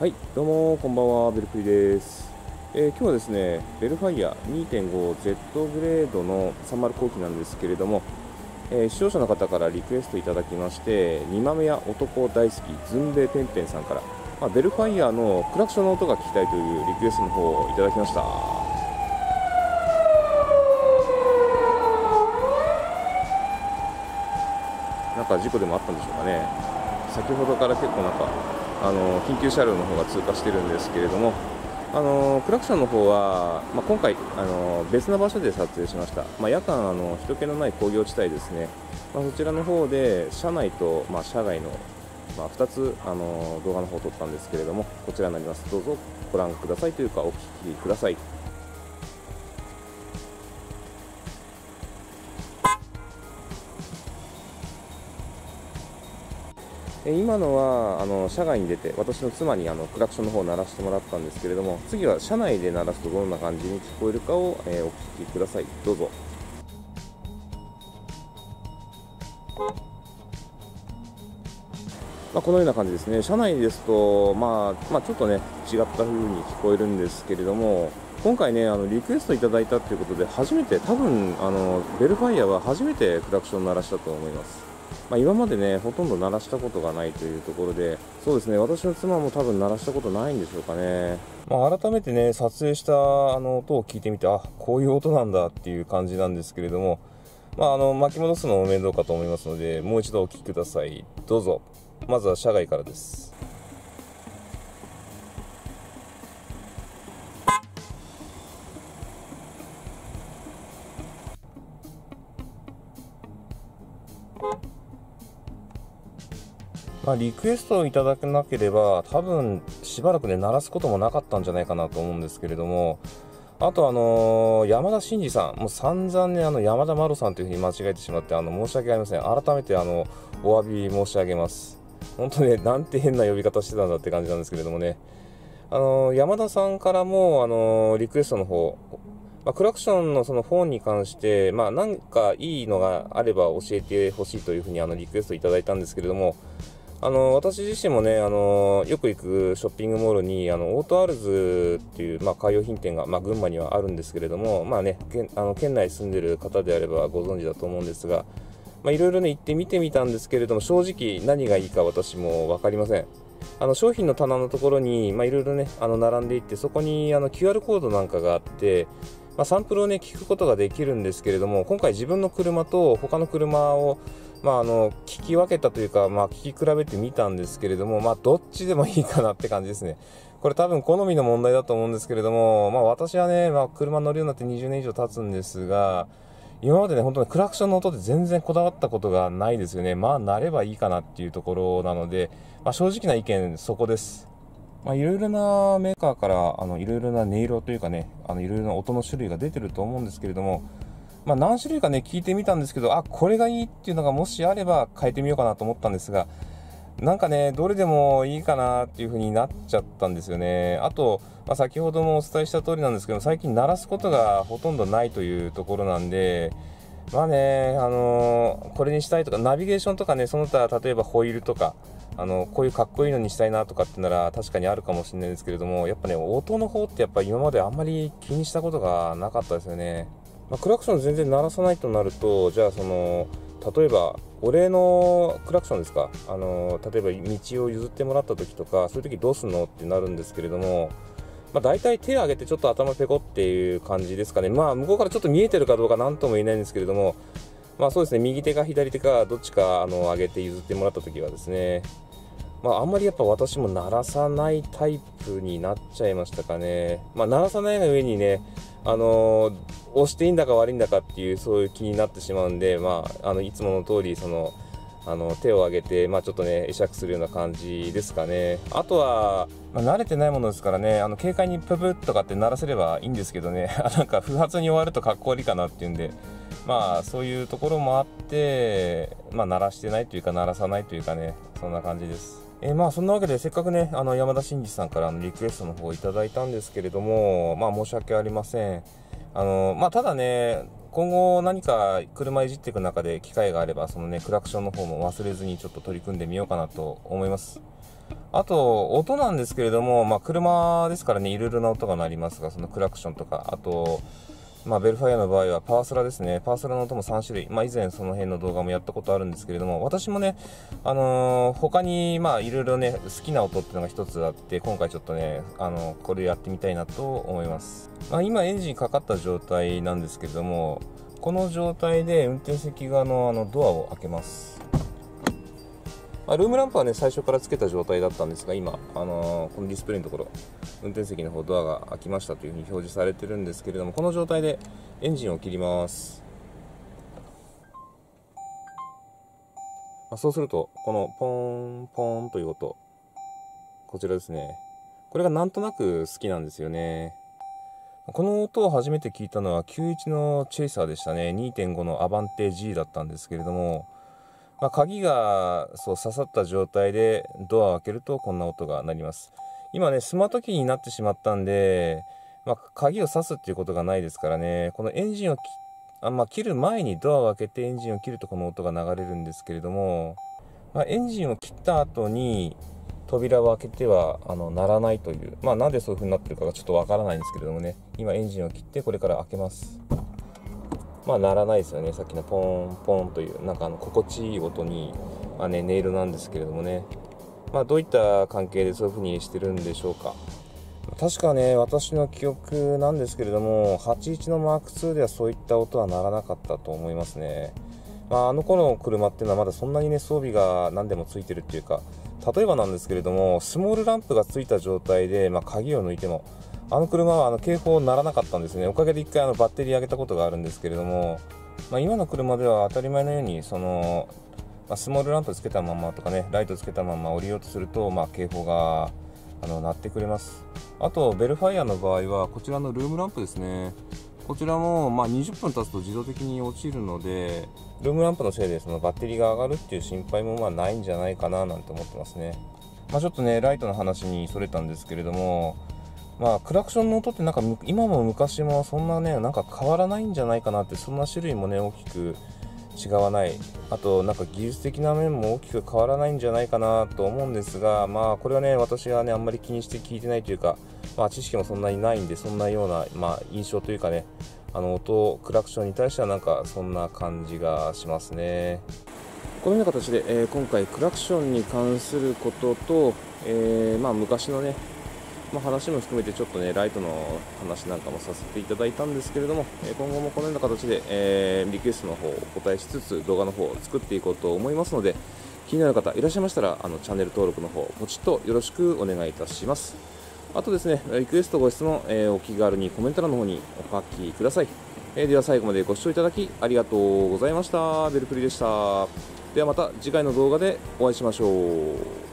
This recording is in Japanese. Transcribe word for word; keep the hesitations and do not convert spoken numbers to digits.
はい、どうもこんばんは、ベルプリです、えー、今日はですね、ベルファイア にてんごゼット グレードのさんじゅう後期なんですけれども、えー、視聴者の方からリクエストいただきまして、にまめや男大好き、ずんべいぺんぺんさんから、まあ、ベルファイアのクラクションの音が聞きたいというリクエストの方をいただきました。なんか事故でもあったんでしょうかね。先ほどから結構なんかあの緊急車両の方が通過してるんですけれども、あのクラクションの方は、まあ、今回あの別の場所で撮影しました、まあ、夜間あの人気のない工業地帯ですね、まあ、そちらの方で車内と、まあ、車外の、まあ、ふたつあの動画の方を撮ったんですけれども、こちらになります。どうぞご覧くださいというかお聴きください。今のはあの車外に出て私の妻にあのクラクションの方を鳴らしてもらったんですけれども、次は車内で鳴らすとどんな感じに聞こえるかを、えー、お聞きください。どうぞ。まあ、このような感じですね。車内ですと、まあ、まあちょっとね違った風に聞こえるんですけれども、今回ねあのリクエストいただいたということで初めて、多分あのベルファイアは初めてクラクションを鳴らしたと思います。まあ今までねほとんど鳴らしたことがないというところで、そうですね、私の妻も多分鳴らしたことないんでしょうかね。まあ、改めてね撮影したあの音を聞いてみて、あ、こういう音なんだっていう感じなんですけれども、まあ、あの巻き戻すのも面倒かと思いますので、もう一度お聞きください。どうぞ。まずは車外からです。まあ、リクエストをいただけなければ多分しばらくね鳴らすこともなかったんじゃないかなと思うんですけれども、あとあのー、山田真二さん、もう散々ねあの山田まろさんというふうに間違えてしまって、あの申し訳ありません。改めてあのお詫び申し上げます。本当ね、なんて変な呼び方してたんだって感じなんですけれどもね、あのー、山田さんからもあのー、リクエストの方、まあ、クラクションのそのフォンに関してまあなんかいいのがあれば教えてほしいというふうにあのリクエストいただいたんですけれども、あの私自身もねあのよく行くショッピングモールにあのオートアールズっていう、まあ、カー用品店が、まあ、群馬にはあるんですけれども、まあね、県あの県内住んでる方であればご存知だと思うんですが、いろいろね行って見てみたんですけれども、正直何がいいか私も分かりません。あの商品の棚のところにいろいろねあの並んでいって、そこにあの キューアール コードなんかがあって、まあ、サンプルをね聞くことができるんですけれども、今回自分の車と他の車をまああの聞き分けたというか、まあ、聞き比べてみたんですけれども、まあ、どっちでもいいかなって感じですね。これ多分好みの問題だと思うんですけれども、まあ、私はね、まあ、車乗るようになってにじゅうねん以上経つんですが、今までね本当にクラクションの音で全然こだわったことがないですよね。まあ慣ればいいかなっていうところなので、まあ、正直な意見そこです。まあ、いろいろなメーカーからあのいろいろな音色というかね、あのいろいろな音の種類が出てると思うんですけれども、まあ何種類かね聞いてみたんですけど、あ、これがいいっていうのがもしあれば変えてみようかなと思ったんですが、なんかねどれでもいいかなっていう風になっちゃったんですよね。あと、まあ、先ほどもお伝えした通りなんですけど、最近鳴らすことがほとんどないというところなんで、まあねあのー、これにしたいとかナビゲーションとかね、その他例えばホイールとかあのこういうかっこいいのにしたいなとかってなら確かにあるかもしれないですけれども、やっぱね音の方ってやっぱ今まであんまり気にしたことがなかったですよね。まあ、クラクション全然鳴らさないとなると、じゃあその例えばお礼のクラクションですか、あの例えば道を譲ってもらった時とか、そういう時どうすんのってなるんですけれども、まあ、大体手を上げてちょっと頭ペコっていう感じですかね。まあ向こうからちょっと見えてるかどうか何とも言えないんですけれども、まあそうですね、右手か左手かどっちかあの上げて譲ってもらった時はですね、まあ、あんまりやっぱ私も鳴らさないタイプになっちゃいましたかね。まあ、鳴らさないが上にね、あのー、押していいんだか悪いんだかっていうそういう気になってしまうんで、まあ、あのいつもの通りそのあの手を上げて、まあ、ちょっとね会釈するような感じですかね。あとは、まあ、慣れてないものですからね、あの軽快にプブッとかって鳴らせればいいんですけどねなんか不発に終わるとかっこ悪いかなっていうんで、まあそういうところもあって、まあ、鳴らしてないというか鳴らさないというかね、そんな感じです。えー、まあそんなわけで、せっかくねあの山田真二さんからのリクエストの方をいただいたんですけれども、まあ申し訳ありません。あのまあ、ただね今後何か車いじっていく中で機会があれば、そのねクラクションの方も忘れずにちょっと取り組んでみようかなと思います。あと音なんですけれども、まあ、車ですからね、いろいろな音が鳴りますが、そのクラクションとか、あと、まあ、ベルファイアの場合はパーソラですね。パーソラの音もさんしゅるい、まあ、以前その辺の動画もやったことあるんですけれども、私もね、あのー、他にまあいろいろね好きな音っていうのが一つあって、今回ちょっとね、あのー、これやってみたいなと思います。まあ、今エンジンかかった状態なんですけれども、この状態で運転席側のあのドアを開けます。まあ、ルームランプはね最初からつけた状態だったんですが、今、あのー、このディスプレイのところ、運転席の方ドアが開きましたというふうに表示されてるんですけれども、この状態でエンジンを切ります。まあ、そうするとこのポンポンという音、こちらですね、これがなんとなく好きなんですよね。この音を初めて聞いたのはきゅうじゅういちのチェイサーでしたね。 にてんご のアバンテージだったんですけれども、まあ、鍵がそう刺さった状態でドアを開けるとこんな音が鳴ります。今ねスマートキーになってしまったんで、まあ、鍵を刺すっていうことがないですからね、このエンジンをきあ、まあ、切る前にドアを開けてエンジンを切るとこの音が流れるんですけれども、まあ、エンジンを切った後に扉を開けてはあの鳴らないという、まあ、なんでそういう風になってるかがちょっとわからないんですけれどもね、今エンジンを切ってこれから開けます。まあ鳴らないですよね。さっきのポンポンというなんかあの心地いい音に、まあね、音色なんですけれどもね、まあ、どういった関係でそういう風にしてるんでしょうか。確かね、私の記憶なんですけれども、はちじゅういちのマークツーではそういった音は鳴らなかったと思いますね。まあ、あの頃の車っていうのはまだそんなにね装備が何でもついてるっていうか、例えばなんですけれどもスモールランプがついた状態で、まあ、鍵を抜いてもあの車はあの警報鳴らなかったんですね。おかげでいっかいあのバッテリー上げたことがあるんですけれども、まあ、今の車では当たり前のようにその、まあ、スモールランプつけたままとかね、ライトつけたまま降りようとすると、まあ、警報があの鳴ってくれます。あとベルファイアの場合はこちらのルームランプですね、こちらもまあにじゅっぷん経つと自動的に落ちるので、ルームランプのせいでそのバッテリーが上がるっていう心配もまあないんじゃないかななんて思ってますね。まあ、ちょっとねライトの話にそれたんですけれども、まあ、クラクションの音ってなんか今も昔もそんなねなんか変わらないんじゃないかなって、そんな種類もね大きく違わない、あとなんか技術的な面も大きく変わらないんじゃないかなと思うんですが、まあこれはね私がねあんまり気にして聞いてないというか、まあ、知識もそんなにないんで、そんなような、まあ、印象というかね、あの音クラクションに対してはなんかそんな感じがしますね。このような形で、えー、今回クラクションに関することと、えー、まあ昔のねまあ話も含めてちょっとねライトの話なんかもさせていただいたんですけれども、今後もこのような形で、えー、リクエストの方をお答えしつつ動画の方を作っていこうと思いますので、気になる方いらっしゃいましたらあのチャンネル登録の方ポチッとよろしくお願いいたします。あとですね、リクエストご質問、えー、お気軽にコメント欄の方にお書きください。えー、では最後までご視聴いただきありがとうございました。ベルプリでした。ではまた次回の動画でお会いしましょう。